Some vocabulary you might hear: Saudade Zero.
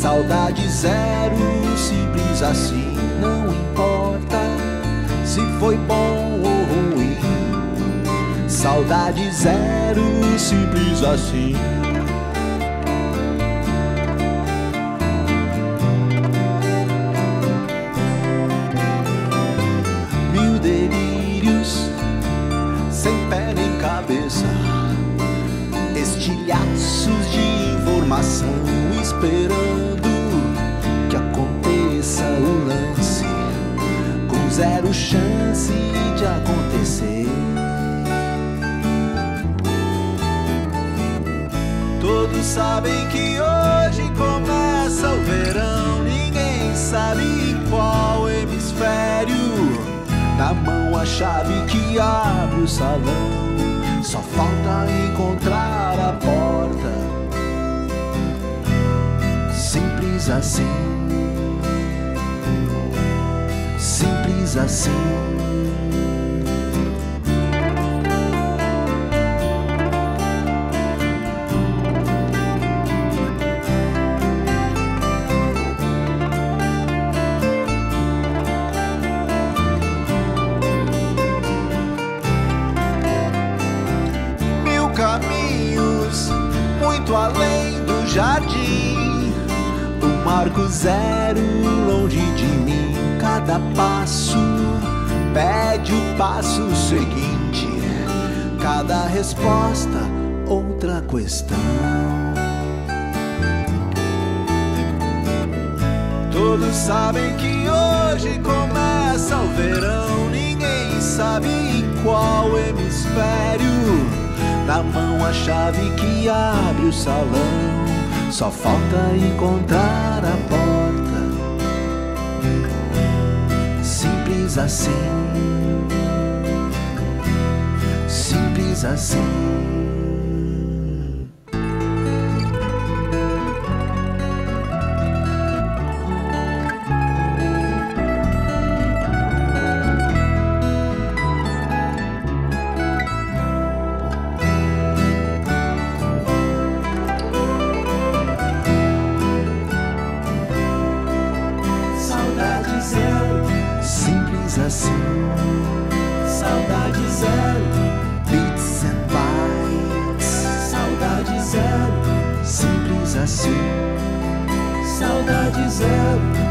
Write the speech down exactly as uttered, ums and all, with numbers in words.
Saudade zero, simples assim, não importa se foi bom ou ruim. Saudade zero, simples assim. Mil delírios sem pé nem cabeça, estilhaços de informação, esperando que aconteça o lance, com zero chance de acontecer. Todos sabem que hoje começa o verão, ninguém sabe em qual hemisfério. Na mão a chave que abre o salão, só falta encontrar a porta. Simples assim, simples assim. Caminhos muito além do jardim, o marco zero longe de mim. Cada passo pede o passo seguinte, cada resposta outra questão. Todos sabem que hoje começa o verão, ninguém sabe em qual hemisfério. Na mão a chave que abre o salão, só falta encontrar a porta. Simples assim, simples assim. Simples assim, saudade zero, bits and bytes, saudade zero, simples assim, saudade zero.